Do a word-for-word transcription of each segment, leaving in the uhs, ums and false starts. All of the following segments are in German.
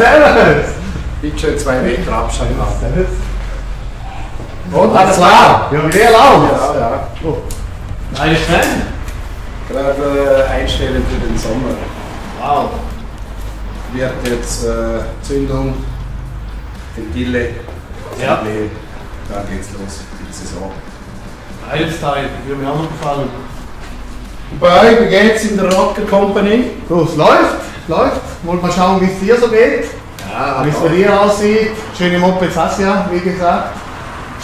Servus! Bitte schön zwei Meter Abstand machen. Servus. Alles klar, wir haben real aus. Ja, ja. Oh. Eine schnell? Gerade äh, einstellen für den Sommer. Wow. Wird jetzt äh, Zündung, Ventile, ja. Da geht's los für die Saison. Lifestyle, wie mir auch noch gefallen. Bei euch, wie geht's in der Rokker Company? So, es läuft, es läuft. Wollt mal schauen, wie es dir so geht. Ja, wie es bei dir aussieht. Schöne Mopeds hast ja, wie gesagt.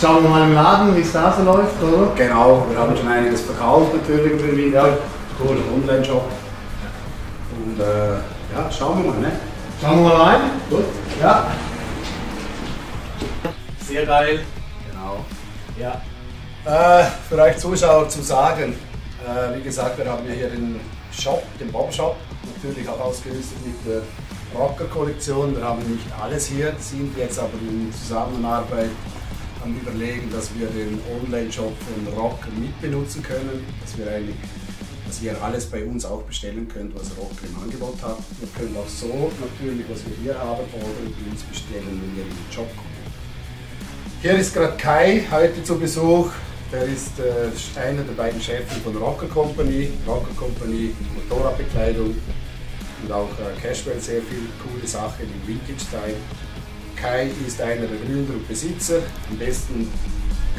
Schauen wir mal im Laden, wie es da so läuft, oder? Genau, wir haben schon einiges verkauft natürlich über wieder. Ja. Cool, Online-Shop. Und äh, ja, schauen wir mal, ne? Schauen wir mal rein. Gut. Ja. Sehr geil. Genau. Ja. Äh, für euch Zuschauer zu sagen, äh, wie gesagt, wir haben ja hier den Shop, den Bob-Shop, natürlich auch ausgerüstet mit der Rokker-Kollektion. Wir haben nicht alles hier, sind jetzt aber in Zusammenarbeit am Überlegen, dass wir den Online-Shop von Rokker mitbenutzen können, dass wir eigentlich, dass ihr alles bei uns auch bestellen könnt, was Rokker im Angebot hat. Ihr könnt auch so natürlich, was wir hier haben, ordentlich bei uns bestellen, wenn ihr in den Shop kommt. Hier ist gerade Kai heute zu Besuch. Der ist äh, einer der beiden Chefs von Rokker Company. Rokker Company, Motorradbekleidung und auch äh, Casual, sehr viele coole Sachen im Vintage-Style. Kai ist einer der Gründer und Besitzer. Am besten,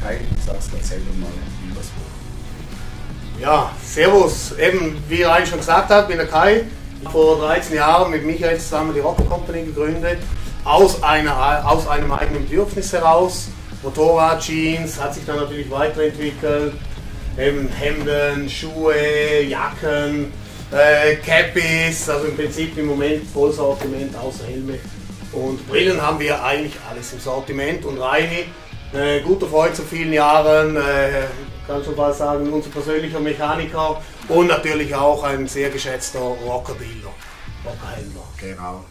Kai, sagst du selber mal, wie was wo. Ja, servus. Eben, wie er eigentlich schon gesagt hat, bin der Kai. Vor dreizehn Jahren mit Michael zusammen die Rokker Company gegründet. Aus, einer, aus einem eigenen Bedürfnis heraus. Motorrad, Jeans, hat sich dann natürlich weiterentwickelt. Eben Hemden, Schuhe, Jacken, äh, Cappies, also im Prinzip im Moment Vollsortiment außer Helme. Und Brillen haben wir eigentlich alles im Sortiment. Und Reini, äh, guter Freund zu vielen Jahren, äh, kann schon mal sagen, unser persönlicher Mechaniker und natürlich auch ein sehr geschätzter Rocker-Dealer, Rocker-Händler. Genau.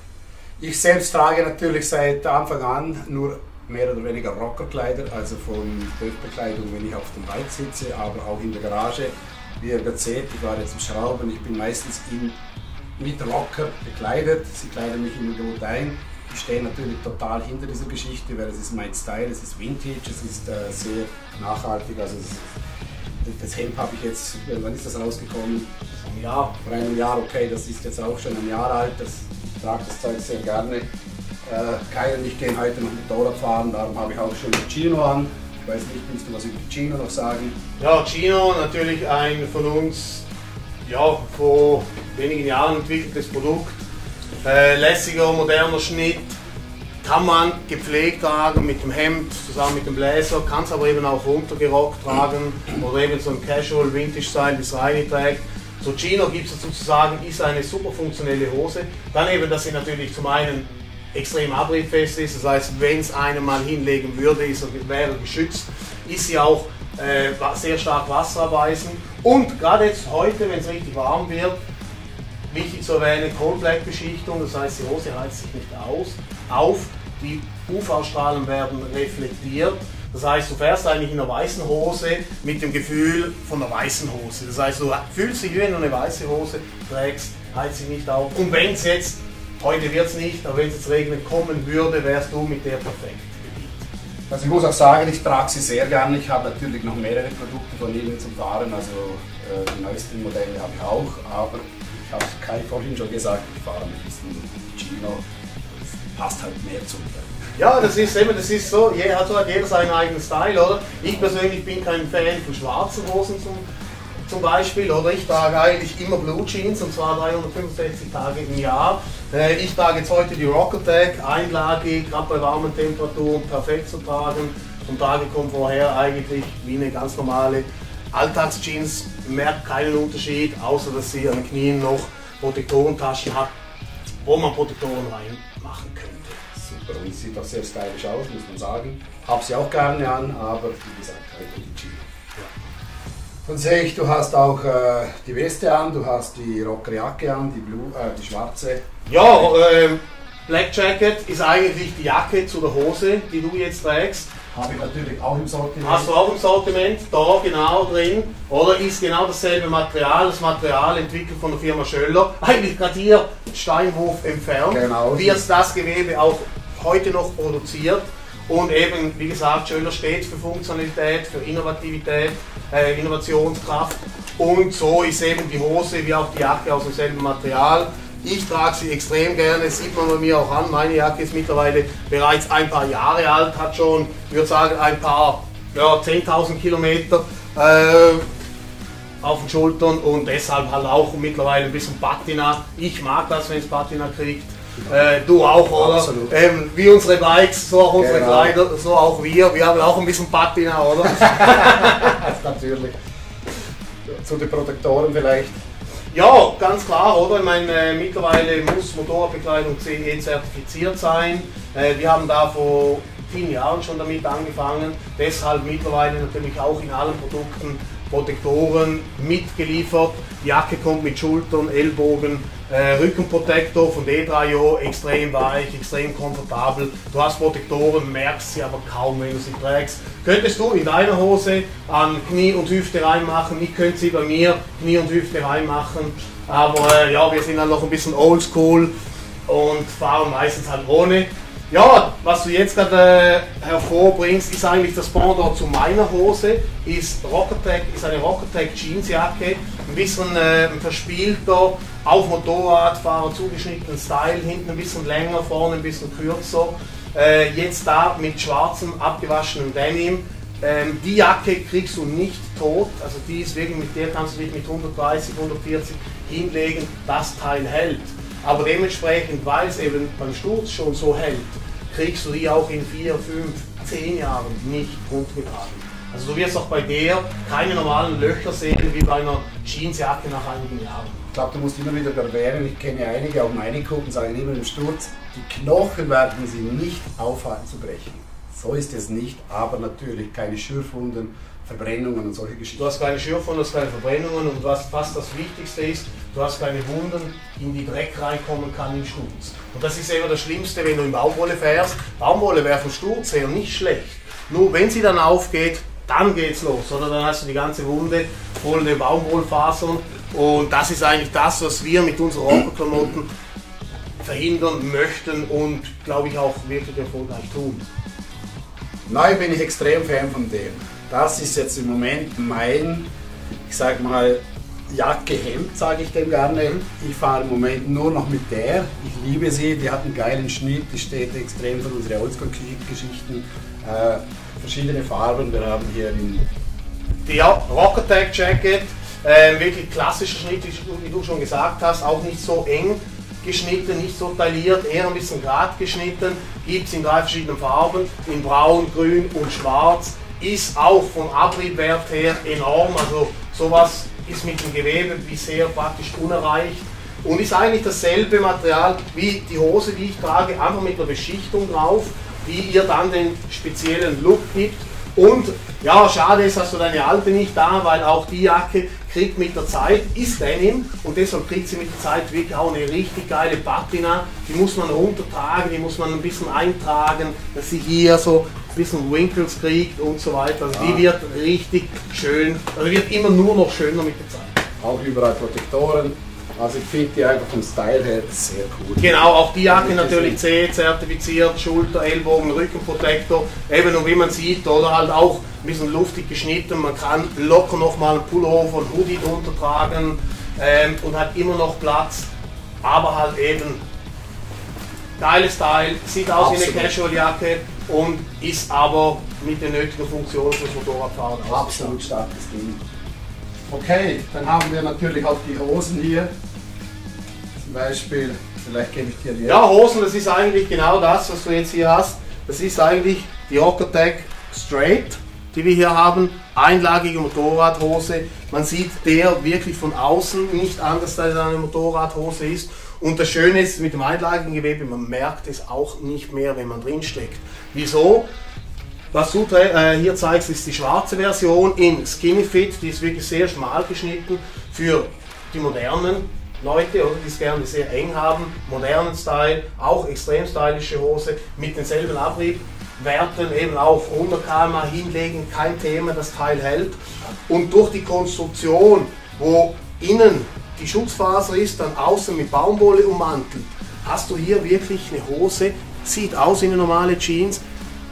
Ich selbst trage natürlich seit Anfang an nur mehr oder weniger Rockerkleider, also von Dörfbekleidung, wenn ich auf dem Bike sitze, aber auch in der Garage. Wie ihr gerade seht, ich war jetzt im Schrauben, ich bin meistens in, mit Rocker bekleidet, sie kleiden mich immer gut ein. Ich stehe natürlich total hinter dieser Geschichte, weil es ist mein Style, es ist Vintage, es ist äh, sehr nachhaltig. Also es ist, das Hemd habe ich jetzt, wann ist das rausgekommen? Ein Jahr. Vor einem Jahr, okay, das ist jetzt auch schon ein Jahr alt. Das, ich trage das Zeug sehr gerne. Äh, Kai und ich gehen heute noch Motorrad fahren, darum habe ich auch schon den Chino an. Ich weiß nicht, willst du was über den Chino noch sagen? Ja, Chino natürlich ein von uns ja, vor wenigen Jahren entwickeltes Produkt. Äh, lässiger, moderner Schnitt, kann man gepflegt tragen mit dem Hemd, zusammen mit dem Blazer, kann es aber eben auch runtergerockt tragen oder eben so ein Casual Vintage Style, wie es Reini trägt. So Chino gibt es dazu zu sagen, ist eine super funktionelle Hose. Dann eben, dass sie natürlich zum einen extrem abriebfest ist, das heißt, wenn es einem mal hinlegen würde, ist er, wäre geschützt, ist sie auch äh, sehr stark wasserabweisend. Und gerade jetzt heute, wenn es richtig warm wird, wichtig zu erwähnen, Cold Black Beschichtung, das heißt, die Hose heizt sich nicht aus, auf, die U V-Strahlen werden reflektiert. Das heißt, du fährst eigentlich in einer weißen Hose mit dem Gefühl von einer weißen Hose. Das heißt, du fühlst dich, wenn du eine weiße Hose trägst, heizt sie nicht auf. Und wenn es jetzt, heute wird es nicht, aber wenn es jetzt regnen kommen würde, wärst du mit der perfekt bedient. Also ich muss auch sagen, ich trage sie sehr gerne. Ich habe natürlich noch mehrere Produkte von Ihnen zum Fahren, also äh, die neuesten Modelle habe ich auch. Aber ich habe es Kai vorhin schon gesagt, ich fahre ein bisschen Chino, das passt halt mehr zum Fahren. Ja, das ist immer, das ist so, jeder hat so jeder seinen eigenen Style, oder? Ich persönlich bin kein Fan von schwarzen Hosen zum, zum Beispiel, oder? Ich trage eigentlich immer Blue Jeans und zwar dreihundertfünfundsechzig Tage im Jahr. Ich trage jetzt heute die Rokker Tag, einlagig, gerade bei warmen Temperaturen perfekt zu tragen. Vom Tage kommt vorher eigentlich wie eine ganz normale Alltagsjeans, merkt keinen Unterschied, außer dass sie an den Knien noch Protektorentaschen hat, wo man Protektoren reinmachen könnte. Super, und sieht auch sehr stylisch aus, muss man sagen. Hab sie auch gerne an, aber wie gesagt, halt die Chino. Ja. Dann sehe ich, du hast auch äh, die Weste an, du hast die Rockerjacke an, die, Blue, äh, die schwarze. Ja, äh, Black Jacket ist eigentlich die Jacke zu der Hose, die du jetzt trägst. Habe ich natürlich auch im Sortiment. Hast du auch im Sortiment, da genau drin. Oder ist genau dasselbe Material, das Material entwickelt von der Firma Schöller, eigentlich gerade hier Steinhof entfernt, genau. Wird das Gewebe auch heute noch produziert. Und eben, wie gesagt, Schöller steht für Funktionalität, für Innovativität, äh, Innovationskraft. Und so ist eben die Hose wie auch die Jacke aus demselben Material. Ich trage sie extrem gerne, sieht man bei mir auch an. Meine Jacke ist mittlerweile bereits ein paar Jahre alt, hat schon, ich würde sagen, ein paar ja, zehntausend Kilometer äh, auf den Schultern und deshalb halt auch mittlerweile ein bisschen Patina. Ich mag das, wenn es Patina kriegt. Äh, du auch, oder? Absolut. Ähm, wie unsere Bikes, so auch unsere genau. Kleider, so auch wir. Wir haben auch ein bisschen Patina, oder? Natürlich. Zu den Protektoren vielleicht. Ja, ganz klar, oder? Ich meine, äh, mittlerweile muss Motorradbekleidung C E zertifiziert sein. Äh, wir haben da vor vielen Jahren schon damit angefangen. Deshalb mittlerweile natürlich auch in allen Produkten Protektoren mitgeliefert. Die Jacke kommt mit Schultern, Ellbogen, äh, Rückenprotektor von D drei O, extrem weich, extrem komfortabel. Du hast Protektoren, merkst sie aber kaum, wenn du sie trägst. Könntest du in deiner Hose an Knie und Hüfte reinmachen, ich könnte sie bei mir Knie und Hüfte reinmachen, aber äh, ja, wir sind dann noch ein bisschen oldschool und fahren meistens halt ohne. Ja, was du jetzt gerade äh, hervorbringst, ist eigentlich das Pendant zu meiner Hose, ist Rockertech, ist eine Rockertech Jeansjacke, ein bisschen äh, ein verspielter, auf Motorradfahrer zugeschnittenen Style, hinten ein bisschen länger, vorne ein bisschen kürzer, äh, jetzt da mit schwarzem, abgewaschenem Denim. Ähm, die Jacke kriegst du nicht tot, also die ist wirklich, mit der kannst du dich mit hundertdreißig, hundertvierzig hinlegen, das Teil hält. Aber dementsprechend, weil es eben beim Sturz schon so hält, kriegst du die auch in vier, fünf, zehn Jahren nicht rundgetragen. Also du wirst auch bei der keine normalen Löcher sehen, wie bei einer Jeansjacke nach einigen Jahren. Ich glaube, du musst immer wieder erwähnen, ich kenne einige, auch meine Kunden sagen immer im Sturz, die Knochen werden sie nicht aufhören zu brechen. So ist es nicht, aber natürlich keine Schürfwunden, Verbrennungen und solche Geschichten. Du hast keine Schürfwunden, du hast keine Verbrennungen und was fast das Wichtigste ist, du hast keine Wunden, in die Dreck reinkommen kann im Sturz. Und das ist eben das Schlimmste, wenn du in Baumwolle fährst. Baumwolle wäre vom Sturz her nicht schlecht. Nur wenn sie dann aufgeht, dann geht's los, oder? Dann hast du die ganze Wunde voll den Baumwollfasern und das ist eigentlich das, was wir mit unseren Rockerklamotten verhindern möchten und glaube ich auch wirklich erfolgreich tun. Nein, bin ich extrem Fan von dem. Das ist jetzt im Moment mein, ich sag mal, Jacke-Hemd, sage ich dem gerne. Ich fahre im Moment nur noch mit der. Ich liebe sie, die hat einen geilen Schnitt, die steht extrem für unsere Oldschool-Geschichten. Äh, verschiedene Farben, wir haben hier in die Rocker-Tech-Jacket, äh, wirklich klassischer Schnitt, wie du schon gesagt hast, auch nicht so eng geschnitten, nicht so tailliert, eher ein bisschen grad geschnitten. Gibt es in drei verschiedenen Farben, in braun, grün und schwarz. Ist auch vom Abriebwert her enorm, also sowas ist mit dem Gewebe bisher praktisch unerreicht und ist eigentlich dasselbe Material wie die Hose, die ich trage, einfach mit einer Beschichtung drauf, die ihr dann den speziellen Look gibt. Und ja, schade ist, hast du deine alte nicht da, weil auch die Jacke kriegt mit der Zeit, ist Denim und deshalb kriegt sie mit der Zeit wirklich auch eine richtig geile Patina. Die muss man runtertragen, die muss man ein bisschen eintragen, dass sie hier so ein bisschen Wrinkles kriegt und so weiter. Also ja. Die wird richtig schön, also wird immer nur noch schöner mit der Zeit. Auch überall Protektoren. Also ich finde die einfach vom Style her sehr cool. Genau, auch die Jacke natürlich C E zertifiziert, Schulter, Ellbogen, Rückenprotektor, eben und wie man sieht, oder halt auch ein bisschen luftig geschnitten, man kann locker nochmal einen Pullover, einen Hoodie drunter tragen ähm, und hat immer noch Platz, aber halt eben geiles Style, sieht aus wie eine Casual-Jacke und ist aber mit den nötigen Funktionen fürs Motorradfahren absolut starkes Ding. Okay, dann haben wir natürlich auch die Hosen hier, zum Beispiel, vielleicht gebe ich dir die. Ja, Hosen, das ist eigentlich genau das, was du jetzt hier hast. Das ist eigentlich die Rockertech Straight, die wir hier haben, einlagige Motorradhose. Man sieht der wirklich von außen nicht anders, als eine Motorradhose ist. Und das Schöne ist, mit dem einlagigen Gewebe, man merkt es auch nicht mehr, wenn man drin steckt. Wieso? Was du äh, hier zeigst, ist die schwarze Version in Skinny Fit, die ist wirklich sehr schmal geschnitten für die modernen Leute, oder die es gerne sehr eng haben, modernen Style, auch extrem stylische Hose mit demselben Abrieb, Werten eben auch hundert Kilometer pro Stunde hinlegen, kein Thema, das Teil hält. Und durch die Konstruktion, wo innen die Schutzfaser ist, dann außen mit Baumwolle ummantelt, hast du hier wirklich eine Hose, sieht aus wie eine normale Jeans,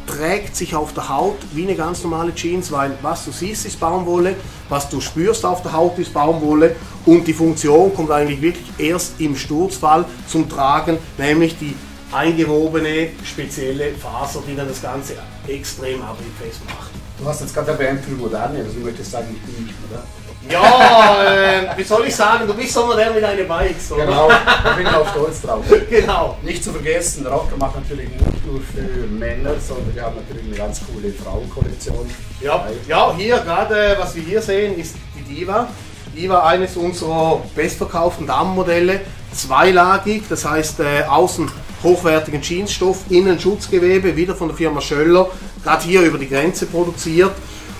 trägt sich auf der Haut wie eine ganz normale Jeans, weil was du siehst ist Baumwolle, was du spürst auf der Haut ist Baumwolle und die Funktion kommt eigentlich wirklich erst im Sturzfall zum Tragen, nämlich die eingewobene spezielle Faser, die dann das Ganze extrem abriebfest macht. Du hast jetzt gerade dabei ein Moderne, also du möchtest sagen, ich bin nicht, oder? Ja, äh, wie soll ich sagen, du bist so modern mit deinen Bikes, oder? Genau, da bin ich auch stolz drauf. Genau. Nicht zu vergessen, Rokker macht natürlich nicht nur für Männer, sondern wir haben natürlich eine ganz coole Frauenkollektion. Ja, ja, hier gerade, was wir hier sehen, ist die Diva. Diva, eines unserer bestverkauften Damenmodelle, zweilagig, das heißt äh, außen hochwertigen Jeansstoff, innen Schutzgewebe, wieder von der Firma Schöller, gerade hier über die Grenze produziert.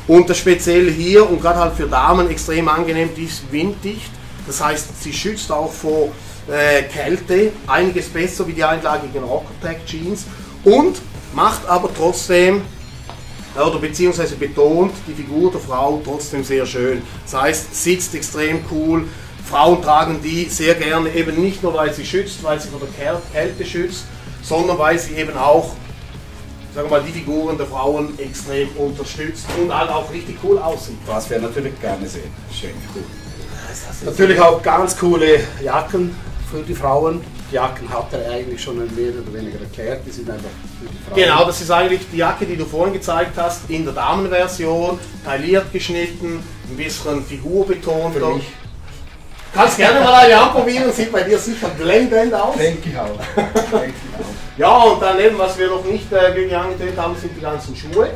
Und das Spezielle hier und gerade halt für Damen extrem angenehm, die ist winddicht, das heißt sie schützt auch vor äh, Kälte, einiges besser wie die einlagigen Rocker-Tag Jeans und macht aber trotzdem, oder beziehungsweise betont die Figur der Frau trotzdem sehr schön, das heißt sitzt extrem cool, Frauen tragen die sehr gerne eben nicht nur weil sie schützt, weil sie vor der Kälte schützt, sondern weil sie eben auch, sagen wir mal, die Figuren der Frauen extrem unterstützt und halt auch richtig cool aussieht. Was wir natürlich gerne sehen. Schön, cool. Natürlich auch ganz coole Jacken für die Frauen. Die Jacken hat er eigentlich schon mehr oder weniger erklärt, die sind einfach für die Frauen. Genau, das ist eigentlich die Jacke, die du vorhin gezeigt hast, in der Damenversion, tailliert geschnitten, ein bisschen Figur betont. Für mich. Kannst gerne mal eine anprobieren, sieht bei dir sicher blendend aus. Denke ich auch. Ja, und dann eben, was wir noch nicht äh, wirklich angetönt haben, sind die ganzen Schuhe.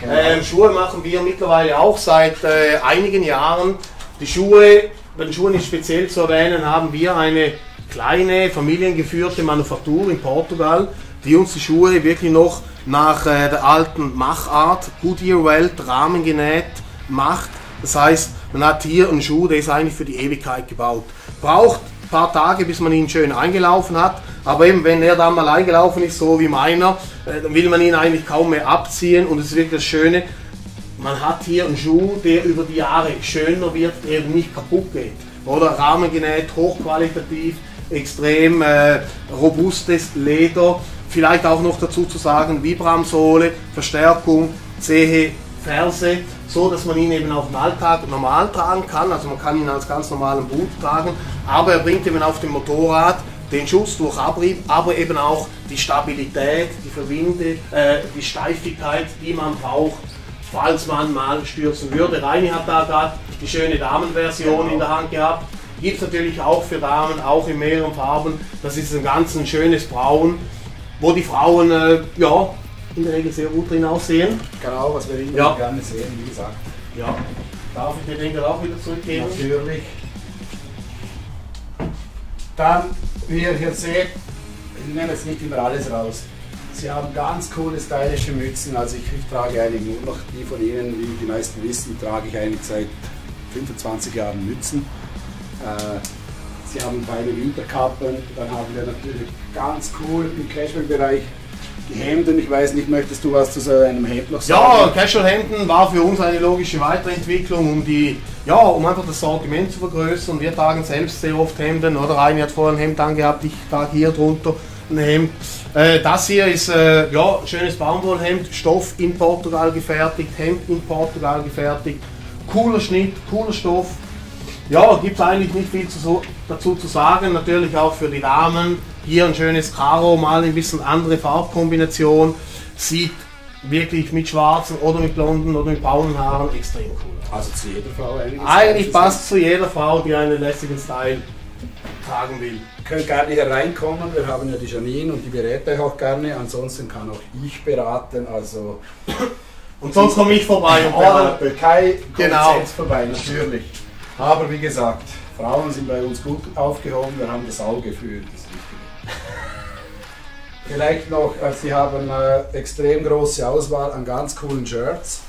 Genau. Ähm, Schuhe machen wir mittlerweile auch seit äh, einigen Jahren. Die Schuhe, bei den Schuhen ist speziell zu erwähnen, haben wir eine kleine familiengeführte Manufaktur in Portugal, die uns die Schuhe wirklich noch nach äh, der alten Machart, Goodyear Welt, Rahmen genäht macht. Das heißt, man hat hier einen Schuh, der ist eigentlich für die Ewigkeit gebaut. Braucht ein paar Tage, bis man ihn schön eingelaufen hat, aber eben wenn er dann mal eingelaufen ist, so wie meiner, dann will man ihn eigentlich kaum mehr abziehen und es ist wirklich das Schöne, man hat hier einen Schuh, der über die Jahre schöner wird, der eben nicht kaputt geht. Oder Rahmen genäht, hochqualitativ, extrem äh, robustes Leder, vielleicht auch noch dazu zu sagen, Vibram-Sohle, Verstärkung, Zehe, Ferse, so dass man ihn eben auch im Alltag normal tragen kann, also man kann ihn als ganz normalen Boot tragen, aber er bringt eben auf dem Motorrad den Schutz durch Abrieb, aber eben auch die Stabilität, die Verwinde, äh, die Steifigkeit, die man braucht, falls man mal stürzen würde. Reini hat da gerade die schöne Damenversion genau in der Hand gehabt, gibt es natürlich auch für Damen, auch in mehreren Farben, das ist ein ganz ein schönes Braun, wo die Frauen, äh, ja, in der Regel sehr gut drin aussehen. Genau, was wir immer ja gerne sehen, wie gesagt. Ja. Darf ich den Ding auch wieder zurückgeben? Natürlich. Dann, wie ihr hier seht, ich nehme jetzt nicht immer alles raus. Sie haben ganz coole, stylische Mützen. Also ich, ich trage eigentlich nur noch die von Ihnen, wie die meisten wissen, trage ich eigentlich seit fünfundzwanzig Jahren Mützen. Äh, Sie haben beide Winterkappen, dann haben wir natürlich ganz cool im Casual-Bereich die Hemden, ich weiß nicht, möchtest du was zu so einem Hemd noch sagen? Ja, Casual Hemden war für uns eine logische Weiterentwicklung, um die, ja, um einfach das Sortiment zu vergrößern. Wir tragen selbst sehr oft Hemden, oder? Eine hat vorher ein Hemd angehabt, ich trage hier drunter ein Hemd. Äh, das hier ist äh, ja, ein schönes Baumwollhemd, Stoff in Portugal gefertigt, Hemd in Portugal gefertigt, cooler Schnitt, cooler Stoff. Ja, gibt es eigentlich nicht viel zu, dazu zu sagen, natürlich auch für die Damen. Hier ein schönes Karo, mal ein bisschen andere Farbkombination, sieht wirklich mit schwarzen oder mit blonden oder mit braunen Haaren extrem cool aus. Also zu jeder Frau eigentlich? Eigentlich passt es zu jeder Frau, die einen lässigen Style tragen will. Ihr könnt gerne hier reinkommen, wir haben ja die Janine und die berät euch auch gerne, ansonsten kann auch ich beraten, also... Und sonst komme ich vorbei. Oder Kai kommt selbst vorbei, natürlich. Aber wie gesagt, Frauen sind bei uns gut aufgehoben, wir haben das Auge für das Richtige. Vielleicht noch, Sie haben eine extrem große Auswahl an ganz coolen Shirts.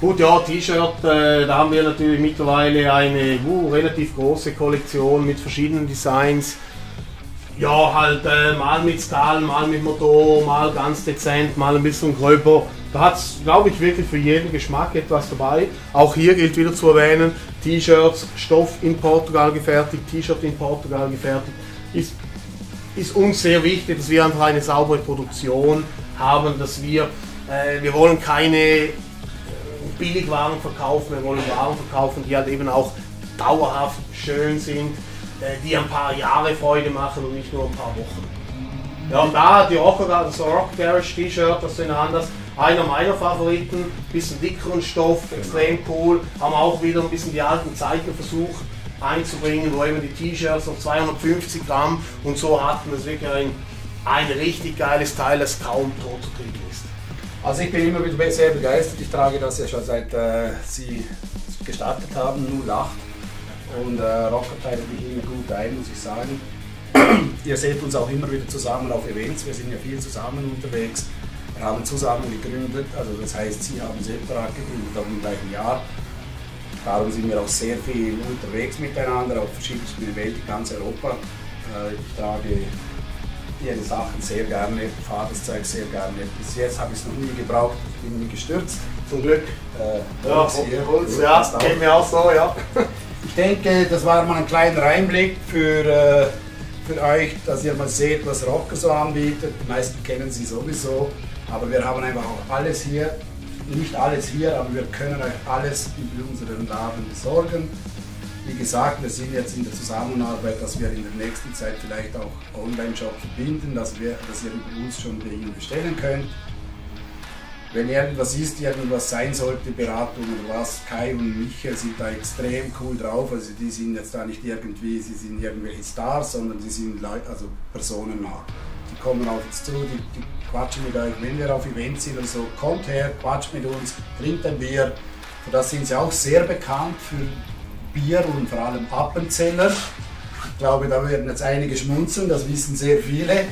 Gut, ja, T-Shirt, äh, da haben wir natürlich mittlerweile eine uh, relativ große Kollektion mit verschiedenen Designs. Ja, halt äh, mal mit Stahl, mal mit Motor, mal ganz dezent, mal ein bisschen gröber. Da hat es, glaube ich, wirklich für jeden Geschmack etwas dabei. Auch hier gilt wieder zu erwähnen, T-Shirts, Stoff in Portugal gefertigt, T-Shirt in Portugal gefertigt. Ist, ist uns sehr wichtig, dass wir einfach eine saubere Produktion haben, dass wir, äh, wir wollen keine Billigwaren verkaufen, wir wollen Waren verkaufen, die halt eben auch dauerhaft schön sind, die ein paar Jahre Freude machen und nicht nur ein paar Wochen. Ja, und da die Rocker, das Rock Garage T-Shirt, das sind anders. Einer meiner Favoriten, bisschen dickeren Stoff, extrem cool. Haben auch wieder ein bisschen die alten Zeiten versucht einzubringen, wo eben die T-Shirts noch zweihundertfünfzig Gramm und so hatten. Das ist wirklich ein, ein richtig geiles Teil, das kaum tot zu kriegen ist. Also ich bin immer wieder sehr begeistert. Ich trage das ja schon seit äh, sie gestartet haben, null acht. Und äh, Rokker teilt mich immer gut ein, muss ich sagen. Ihr seht uns auch immer wieder zusammen auf Events, wir sind ja viel zusammen unterwegs. Wir haben zusammen gegründet, also das heißt, sie haben Selbstvertrag gegründet, auch im gleichen Jahr. Darum sind wir auch sehr viel unterwegs miteinander, auf verschiedenen Welten, ganz Europa. Äh, ich trage ihre Sachen sehr gerne, fahre das Zeug sehr gerne. Bis jetzt habe ich es noch nie gebraucht, ich bin nie gestürzt. Zum Glück. Äh, ja, Holz, ja, geht mir auch so, ja. Ich denke, das war mal ein kleiner Einblick für, äh, für euch, dass ihr mal seht, was Rokker so anbietet. Die meisten kennen sie sowieso, aber wir haben einfach auch alles hier. Nicht alles hier, aber wir können euch alles in unseren Laden besorgen. Wie gesagt, wir sind jetzt in der Zusammenarbeit, dass wir in der nächsten Zeit vielleicht auch Online-Shop verbinden, dass, wir, dass ihr über uns schon bei ihnen bestellen könnt. Wenn irgendwas ist, irgendwas sein sollte, Beratung oder was, Kai und Michael sind da extrem cool drauf, also die sind jetzt da nicht irgendwie, sie sind irgendwelche Stars, sondern die sind Leute, also Personen nah. Die kommen auf uns zu, die, die quatschen mit euch, wenn wir auf Events sind oder so, kommt her, quatscht mit uns, trinkt ein Bier. Für das sind sie auch sehr bekannt, für Bier und vor allem Appenzeller. Ich glaube, da werden jetzt einige schmunzeln, das wissen sehr viele.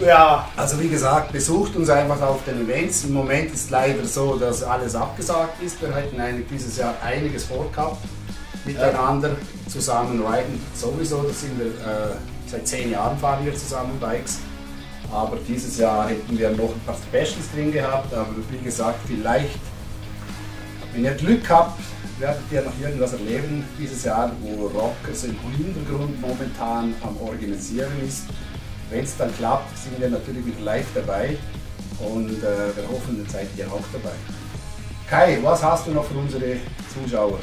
Ja, also wie gesagt, besucht uns einfach auf den Events. Im Moment ist leider so, dass alles abgesagt ist. Wir hätten eigentlich dieses Jahr einiges vorgehabt, miteinander zusammen riden. Sowieso, das sind wir, äh, seit zehn Jahren fahren wir zusammen Bikes. Aber dieses Jahr hätten wir noch ein paar Specials drin gehabt. Aber wie gesagt, vielleicht, wenn ihr Glück habt, werdet ihr noch irgendwas erleben dieses Jahr, wo Rokker so im Hintergrund momentan am Organisieren ist. Wenn es dann klappt, sind wir natürlich wieder live dabei und äh, wir hoffen, dann seid ihr auch dabei. Kai, was hast du noch für unsere Zuschauer?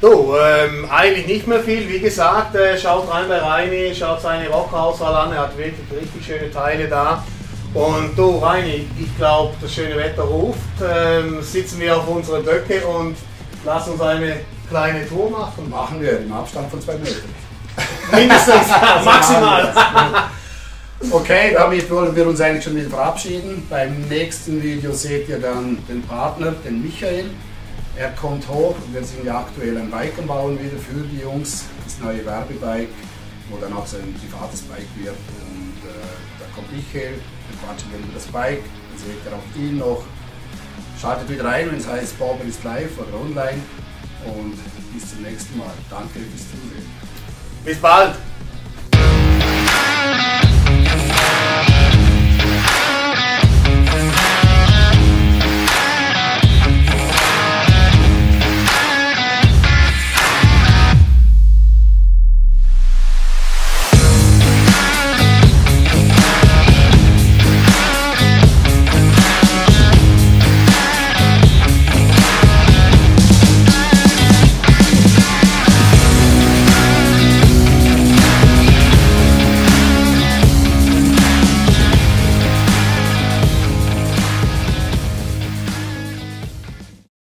Du, ähm, eigentlich nicht mehr viel. Wie gesagt, äh, schaut rein bei Reini, schaut seine Rocker-Auswahl an, er hat wirklich richtig schöne Teile da. Und du, Reini, ich glaube, das schöne Wetter ruft. Ähm, sitzen wir auf unserer Döcke und lass uns eine kleine Tour machen. Machen wir, im Abstand von zwei Metern. Mindestens, maximal. Okay, damit wollen wir uns eigentlich schon wieder verabschieden. Beim nächsten Video seht ihr dann den Partner, den Michael. Er kommt hoch, wir sind ja aktuell ein Bike am Bauen wieder für die Jungs. Das neue Werbebike, wo dann auch so ein privates Bike wird. Und äh, da kommt Michael, dann quatschen wir über das Bike, dann seht ihr auch ihn noch. Schaltet wieder ein, wenn es heißt Bobber ist live oder online. Und bis zum nächsten Mal. Danke fürs Zusehen. Bis bald!